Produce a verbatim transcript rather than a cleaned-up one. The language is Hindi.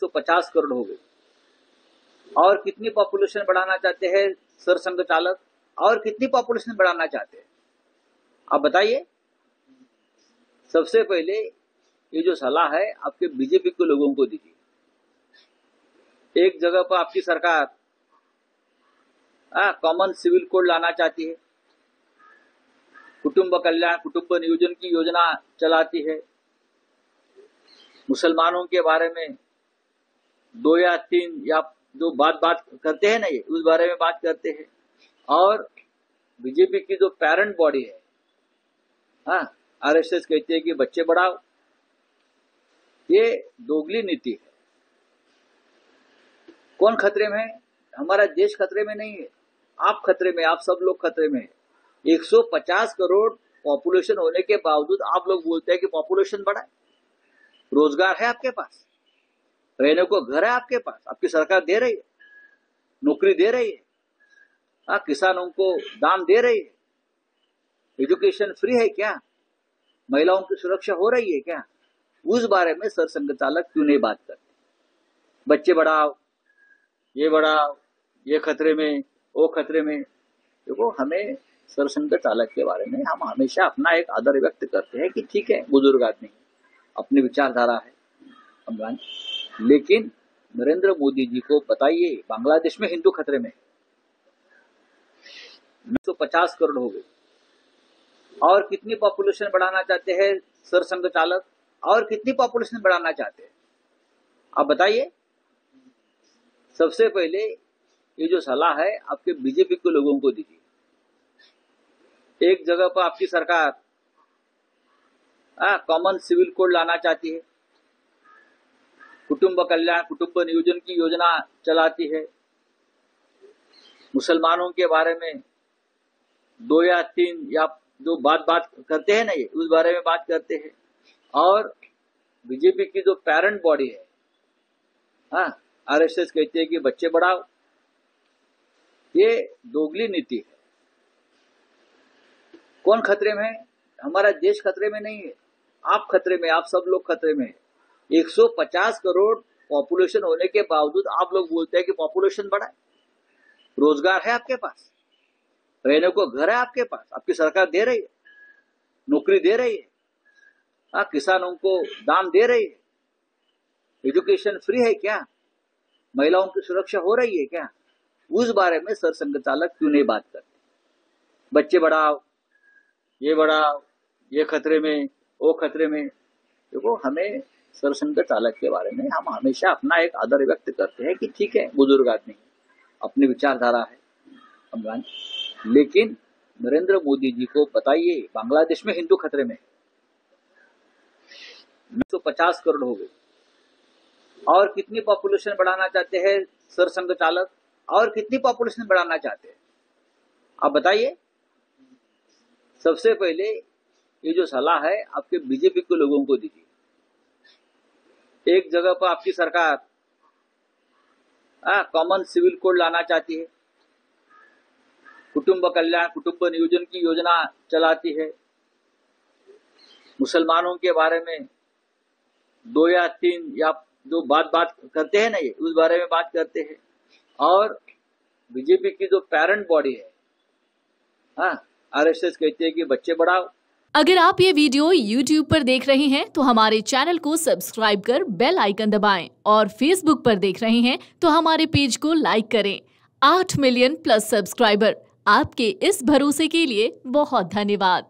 तो पचास करोड़ हो गई। और कितनी पॉपुलेशन बढ़ाना चाहते हैं सरसंघ चालक, और कितनी पॉपुलेशन बढ़ाना चाहते हैं आप बताइए। सबसे पहले ये जो सलाह है आपके बीजेपी के लोगों को दीजिए। एक जगह पर आपकी सरकार कॉमन सिविल कोड लाना चाहती है, कुटुंब कल्याण कुटुंब नियोजन की योजना चलाती है, मुसलमानों के बारे में दो या तीन या जो बात बात करते हैं ना ये उस बारे में बात करते हैं। और बीजेपी की जो पेरेंट बॉडी है हाँ आरएसएस कहती है कि बच्चे बढ़ाओ, ये दोगली नीति है। कौन खतरे में है? हमारा देश खतरे में नहीं है, आप खतरे में, आप सब लोग खतरे में है। एक सौ पचास करोड़ पॉपुलेशन होने के बावजूद आप लोग बोलते हैं कि पॉपुलेशन बढ़ाए। रोजगार है आपके पास, रहने को घर है आपके पास, आपकी सरकार दे रही है, नौकरी दे रही है, हाँ किसानों को दाम दे रही है, एजुकेशन फ्री है क्या, महिलाओं की सुरक्षा हो रही है क्या, उस बारे में सरसंघ चालक क्यों नहीं बात करते। बच्चे बढ़ाओ, ये बढ़ाओ, ये खतरे में, वो खतरे में। देखो हमें सरसंघ चालक के बारे में हम हमेशा अपना एक आदर व्यक्त करते हैं कि ठीक है बुजुर्ग आदमी अपनी विचारधारा है हम, लेकिन नरेंद्र मोदी जी को बताइए बांग्लादेश में हिंदू खतरे में तो पचास करोड़ हो गए। और कितनी पॉपुलेशन बढ़ाना चाहते हैं सरसंघ चालक, और कितनी पॉपुलेशन बढ़ाना चाहते हैं आप बताइए। सबसे पहले ये जो सलाह है आपके बीजेपी के लोगों को दीजिए। एक जगह पर आपकी सरकार कॉमन सिविल कोड लाना चाहती है, कुटुंब कल्याण कुटुंब नियोजन की योजना चलाती है, मुसलमानों के बारे में दो या तीन या जो बात बात करते हैं ना ये उस बारे में बात करते हैं। और बीजेपी की जो पेरेंट बॉडी है हाँ आरएसएस कहती है कि बच्चे बढ़ाओ, ये दोगली नीति है। कौन खतरे में है? हमारा देश खतरे में नहीं है, आप खतरे में, आप सब लोग खतरे में है। एक सौ पचास करोड़ पॉपुलेशन होने के बावजूद आप लोग बोलते हैं कि पॉपुलेशन बढ़ाए। रोजगार है आपके पास, रहने को घर है आपके पास, आपकी सरकार दे रही है, नौकरी दे रही है, हाँ किसानों को दाम दे रही है, एजुकेशन फ्री है क्या, महिलाओं की सुरक्षा हो रही है क्या, उस बारे में सरसंघ चालक क्यों नहीं बात करते। बच्चे बढ़ाओ, ये बढ़ाओ, ये खतरे में, वो खतरे में। देखो हमें सरसंघ चालक के बारे में हम हमेशा अपना एक आदर व्यक्त करते हैं कि ठीक है बुजुर्ग आदमी अपनी विचारधारा है हम, लेकिन नरेंद्र मोदी जी को बताइए बांग्लादेश में हिंदू खतरे में तो पचास करोड़ हो गए। और कितनी पॉपुलेशन बढ़ाना चाहते हैं सरसंघ चालक, और कितनी पॉपुलेशन बढ़ाना चाहते हैं आप बताइए। सबसे पहले ये जो सलाह है आपके बीजेपी के लोगों को दीजिए। एक जगह पर आपकी सरकार कॉमन सिविल कोड लाना चाहती है, कुटुंब कल्याण कुटुंब नियोजन की योजना चलाती है, मुसलमानों के बारे में दो या तीन या जो बात बात करते हैं ना ये उस बारे में बात करते हैं। और बीजेपी की जो पेरेंट बॉडी है हाँ आरएसएस कहती है कि बच्चे बढ़ाओ। अगर आप ये वीडियो YouTube पर देख रहे हैं तो हमारे चैनल को सब्सक्राइब कर बेल आइकन दबाएं, और Facebook पर देख रहे हैं तो हमारे पेज को लाइक करें। आठ मिलियन प्लस सब्सक्राइबर, आपके इस भरोसे के लिए बहुत धन्यवाद।